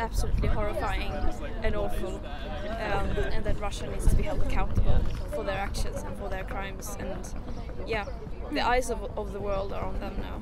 absolutely horrifying and awful, and that Russia needs to be held accountable for their actions and for their crimes. And yeah, the eyes of the world are on them now.